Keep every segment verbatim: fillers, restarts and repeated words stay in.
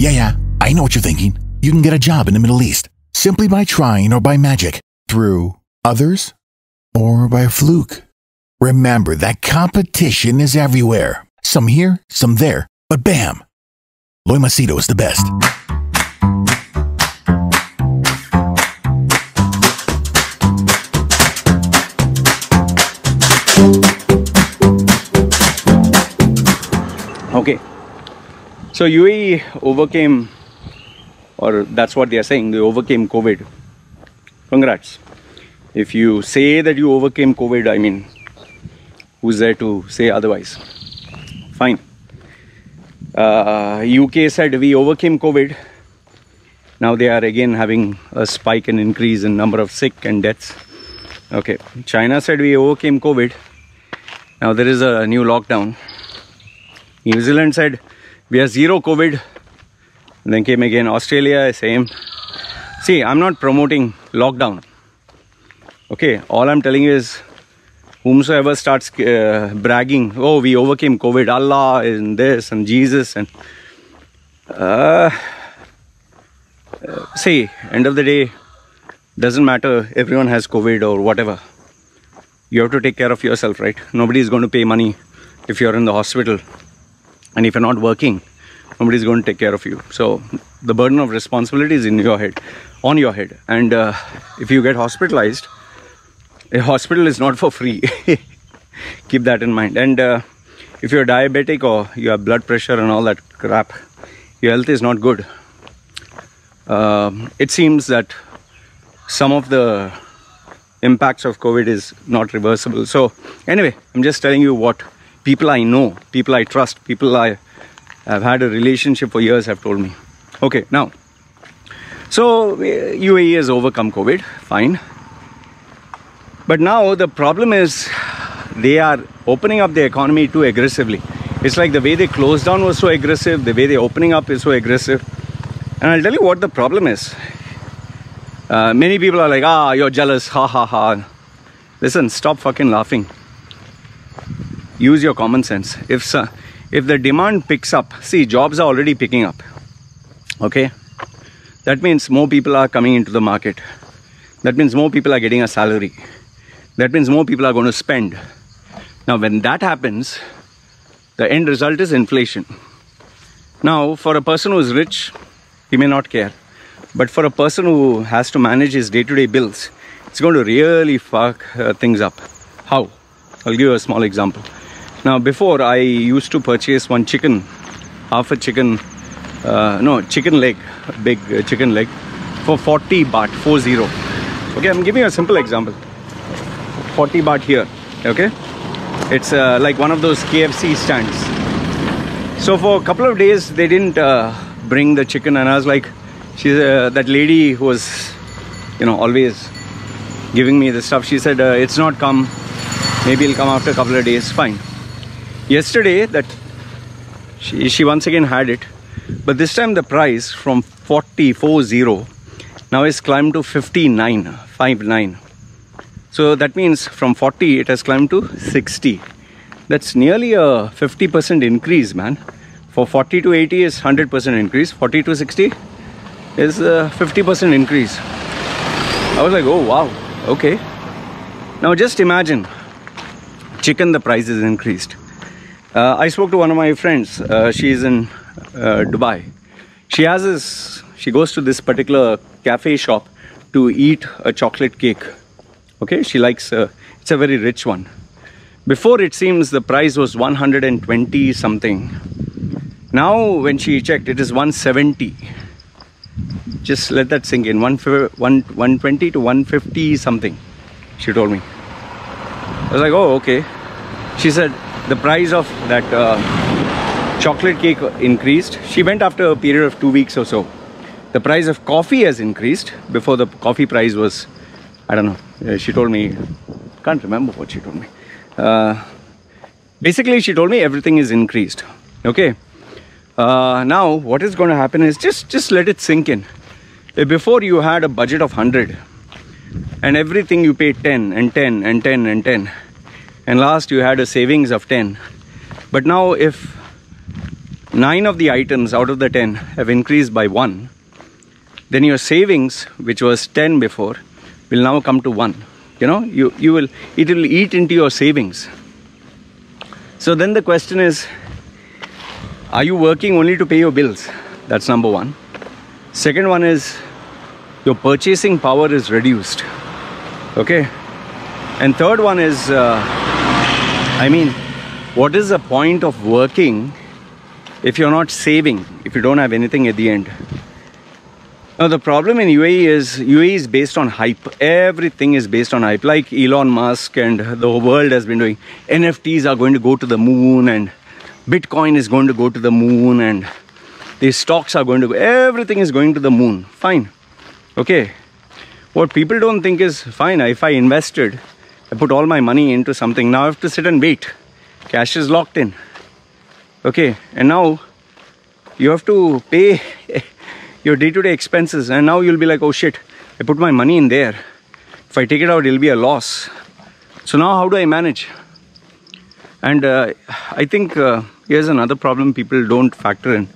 Yeah, yeah, I know what you're thinking. You can get a job in the Middle East simply by trying or by magic, through others or by fluke. Remember that competition is everywhere. Some here, some there, but bam! Loy Machedo is the best. Okay, so U A E overcame, or that's what they are saying, they overcame COVID. Congrats. If you say that you overcame COVID, I mean, who's there to say otherwise? Fine. Uh, U K said we overcame COVID. Now they are again having a spike and increase in number of sick and deaths. Okay, China said we overcame COVID. Now there is a new lockdown. New Zealand said we are zero COVID. And then came again Australia, same. See, I'm not promoting lockdown. Okay, all I'm telling you is, whomsoever starts uh, bragging, oh, we overcame COVID, Allah and this and Jesus and uh, uh, see, end of the day, doesn't matter, everyone has COVID or whatever. You have to take care of yourself, right? Nobody is going to pay money if you're in the hospital, and if you're not working, nobody's going to take care of you. So the burden of responsibility is in your head, on your head. And uh, if you get hospitalized, a hospital is not for free. Keep that in mind. And uh, if you're diabetic or you have blood pressure and all that crap, your health is not good. Um, it seems that some of the impacts of COVID is not reversible. So anyway, I'm just telling you what people I know, people I trust, people I have had a relationship for years have told me. Okay, now, so U A E has overcome COVID, fine. But now the problem is they are opening up the economy too aggressively. It's like the way they closed down was so aggressive, the way they're opening up is so aggressive. And I'll tell you what the problem is. Uh, many people are like, ah, you're jealous, ha ha ha. Listen, stop fucking laughing. Use your common sense. If, uh, if the demand picks up, see, jobs are already picking up. Okay? That means more people are coming into the market. That means more people are getting a salary. That means more people are going to spend. Now, when that happens, the end result is inflation. Now, for a person who is rich, he may not care. But for a person who has to manage his day-to-day bills, it's going to really fuck uh, things up. How? I'll give you a small example. Now, before, I used to purchase one chicken, half a chicken, uh, no, chicken leg, a big uh, chicken leg, for forty baht, four zero. Okay, I'm giving you a simple example. forty baht here, okay? It's uh, like one of those K F C stands. So for a couple of days, they didn't uh, bring the chicken, and I was like, she's, uh, that lady who was, you know, always giving me the stuff, she said, uh, it's not come, maybe it'll come after a couple of days, fine. Yesterday, that she, she once again had it, but this time the price from forty, four zero, now it's climbed to fifty-nine, five nine. So that means from forty, it has climbed to sixty. That's nearly a fifty percent increase, man. For forty to eighty is one hundred percent increase. forty to sixty is a fifty percent increase. I was like, oh, wow, okay. Now just imagine, chicken, the price is increased. Uh, I spoke to one of my friends. Uh, she's in uh, Dubai. She has this, she goes to this particular cafe shop to eat a chocolate cake. Okay, she likes, uh, it's a very rich one. Before, it seems the price was one hundred twenty something. Now, when she checked, it is one seventy. Just let that sink in, one twenty to one fifty something, she told me. I was like, oh, okay. She said the price of that uh, chocolate cake increased. She went after a period of two weeks or so. The price of coffee has increased. Before, the coffee price was, I don't know, she told me, can't remember what she told me. Uh, basically, she told me everything is increased, okay? Uh, now, what is going to happen is, just, just let it sink in. Before, you had a budget of one hundred, and everything you paid ten and ten and ten and ten. And last, you had a savings of ten. But now, if nine of the items out of the ten have increased by one, then your savings, which was ten before, will now come to one. You know, you, you will, it will eat into your savings. So then the question is, are you working only to pay your bills? That's number one. Second one is, your purchasing power is reduced. Okay. And third one is, uh, I mean, what is the point of working if you're not saving, if you don't have anything at the end? Now, the problem in U A E is, U A E is based on hype. Everything is based on hype, like Elon Musk and the world has been doing. N F Ts are going to go to the moon, and Bitcoin is going to go to the moon, and these stocks are going to go. Everything is going to the moon. Fine. Okay. What people don't think is, fine, if I invested, I put all my money into something, now I have to sit and wait. Cash is locked in. Okay. And now you have to pay your day-to-day expenses, and now you'll be like, oh shit, I put my money in there. If I take it out, it'll be a loss. So now how do I manage? And uh, I think uh, here's another problem people don't factor in.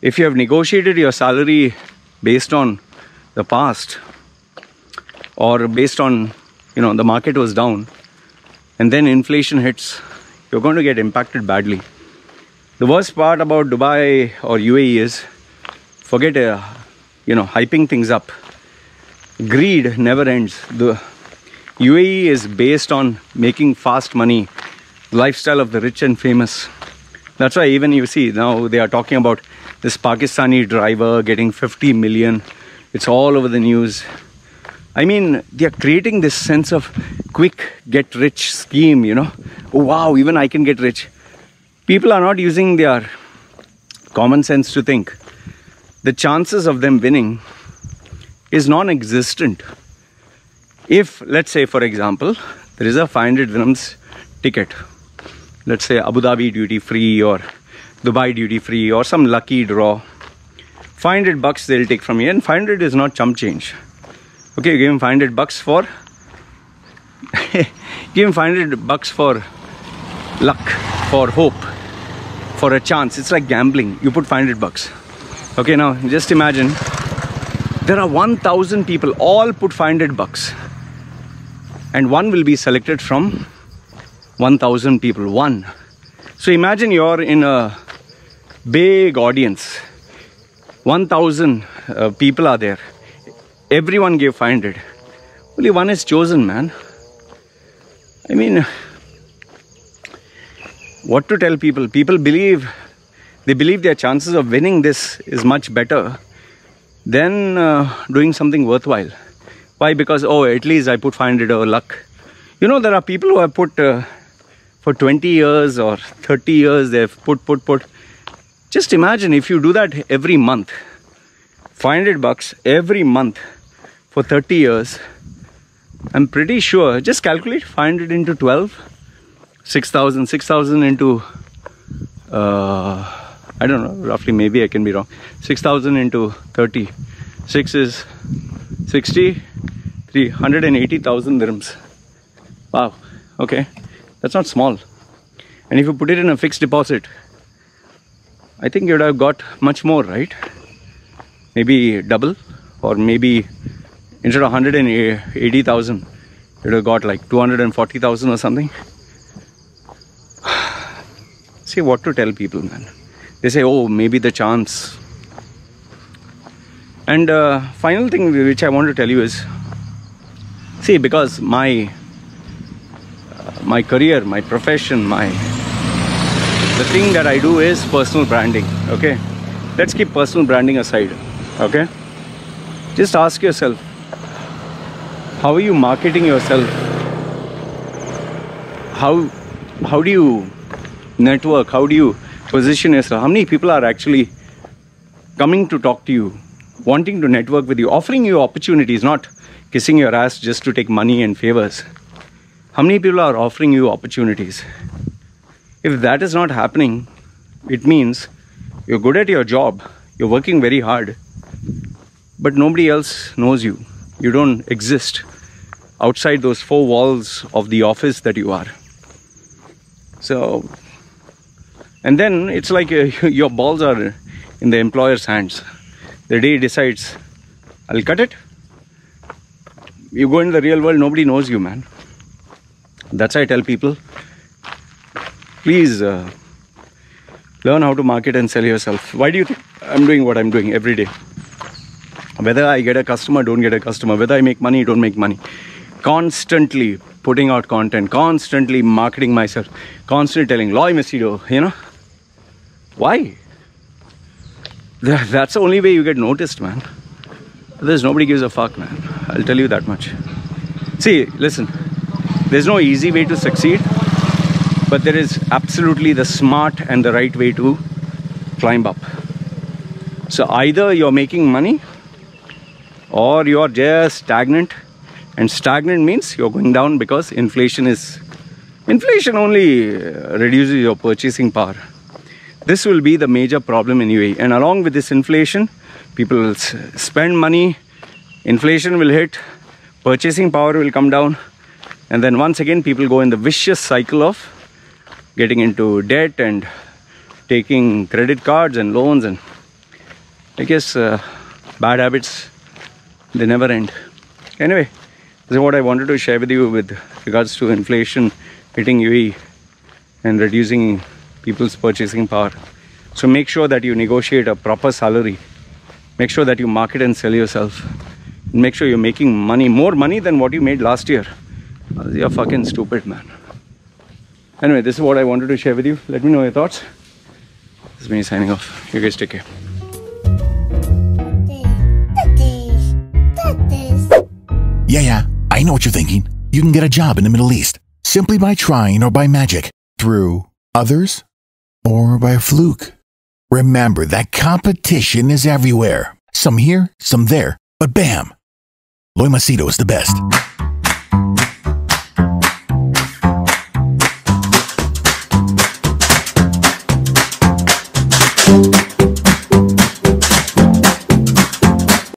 If you have negotiated your salary based on the past, or based on, you know, the market was down and then inflation hits, you're going to get impacted badly. The worst part about Dubai or U A E is, forget, uh, you know, hyping things up. Greed never ends. The U A E is based on making fast money, lifestyle of the rich and famous. That's why even you see now they are talking about this Pakistani driver getting fifty million. It's all over the news. I mean, they are creating this sense of quick get rich scheme, you know. Oh, wow, even I can get rich. People are not using their common sense to think. The chances of them winning is non-existent. If, let's say, for example, there is a five hundred dirhams ticket, let's say Abu Dhabi duty free or Dubai duty free or some lucky draw, five hundred bucks they'll take from you, and five hundred is not chump change. Okay, you give him five hundred bucks for, give him five hundred bucks for luck, for hope, for a chance. It's like gambling. You put five hundred bucks. Okay, now just imagine there are one thousand people, all put five hundred bucks, and one will be selected from one thousand people, one. So imagine you're in a big audience, one thousand uh, people are there, everyone gave five hundred, only one is chosen, man. I mean, what to tell people? People believe, they believe their chances of winning this is much better than uh, doing something worthwhile. Why? Because, oh, at least I put five hundred over luck. You know, there are people who have put uh, for twenty years or thirty years, they've put, put, put. Just imagine if you do that every month, five hundred bucks every month for thirty years. I'm pretty sure, just calculate five hundred into twelve, six thousand, six thousand into, uh, I don't know, roughly, maybe I can be wrong. six thousand into thirty. six is sixty, three hundred eighty thousand dirhams. Wow, okay. That's not small. And if you put it in a fixed deposit, I think you would have got much more, right? Maybe double, or maybe instead of one hundred eighty thousand, you would have got like two hundred forty thousand or something. See what to tell people, man. They say, oh, maybe the chance. And uh, final thing which I want to tell you is, see, because my uh, my career, my profession, my the thing that I do is personal branding. Okay, let's keep personal branding aside. Okay, just ask yourself, how are you marketing yourself? How how do you network? How do you position yourself? How many people are actually coming to talk to you, wanting to network with you, offering you opportunities, not kissing your ass just to take money and favors? How many people are offering you opportunities? If that is not happening, it means you're good at your job, you're working very hard, but nobody else knows you. You don't exist outside those four walls of the office that you are. So And then it's like uh, your balls are in the employer's hands. The day he decides, I'll cut it. You go in the real world, nobody knows you, man. That's why I tell people, please uh, learn how to market and sell yourself. Why do you think I'm doing what I'm doing every day? Whether I get a customer, don't get a customer. Whether I make money, don't make money. Constantly putting out content, constantly marketing myself, constantly telling Loy Machedo, you know. Why? That's the only way you get noticed, man. There's nobody gives a fuck, man. I'll tell you that much. See, listen, there's no easy way to succeed, but there is absolutely the smart and the right way to climb up. So either you're making money or you're just stagnant. And stagnant means you're going down because inflation is... Inflation only reduces your purchasing power. This will be the major problem in U A E. And along with this inflation, people will spend money, inflation will hit, purchasing power will come down. And then once again, people go in the vicious cycle of getting into debt and taking credit cards and loans. And I guess uh, bad habits, they never end. Anyway. This is what I wanted to share with you with regards to inflation hitting U A E and reducing people's purchasing power. So make sure that you negotiate a proper salary. Make sure that you market and sell yourself. Make sure you're making money, more money than what you made last year. You're fucking stupid, man. Anyway, this is what I wanted to share with you. Let me know your thoughts. This is me signing off. You guys take care. Yeah, yeah, I know what you're thinking. You can get a job in the Middle East simply by trying or by magic, through others or by a fluke. Remember that competition is everywhere. Some here, some there, but bam! Loy Machedo is the best.